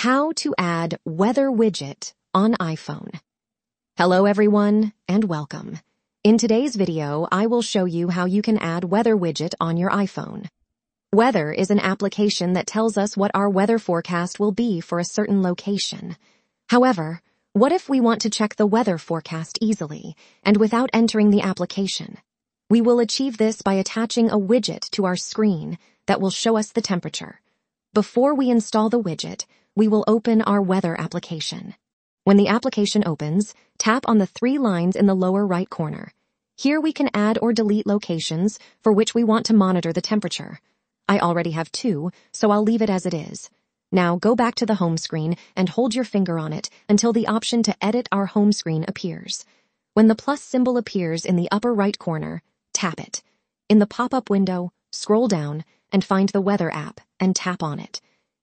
How to add weather widget on iPhone. Hello everyone and welcome. In today's video, I will show you how you can add weather widget on your iPhone. Weather is an application that tells us what our weather forecast will be for a certain location. However, what if we want to check the weather forecast easily and without entering the application? We will achieve this by attaching a widget to our screen that will show us the temperature. Before we install the widget, we will open our weather application. When the application opens, tap on the three lines in the lower right corner. Here we can add or delete locations for which we want to monitor the temperature. I already have two, so I'll leave it as it is. Now go back to the home screen and hold your finger on it until the option to edit our home screen appears. When the plus symbol appears in the upper right corner, tap it. In the pop-up window, scroll down and find the weather app and tap on it.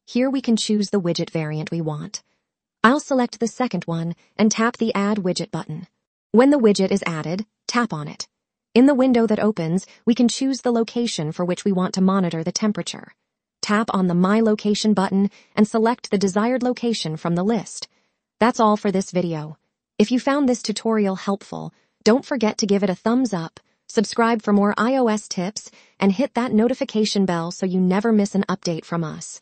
Here we can choose the widget variant we want. I'll select the second one and tap the Add Widget button. When the widget is added, tap on it. In the window that opens, we can choose the location for which we want to monitor the temperature. Tap on the My Location button and select the desired location from the list. That's all for this video. If you found this tutorial helpful, don't forget to give it a thumbs up, subscribe for more iOS tips, and hit that notification bell so you never miss an update from us.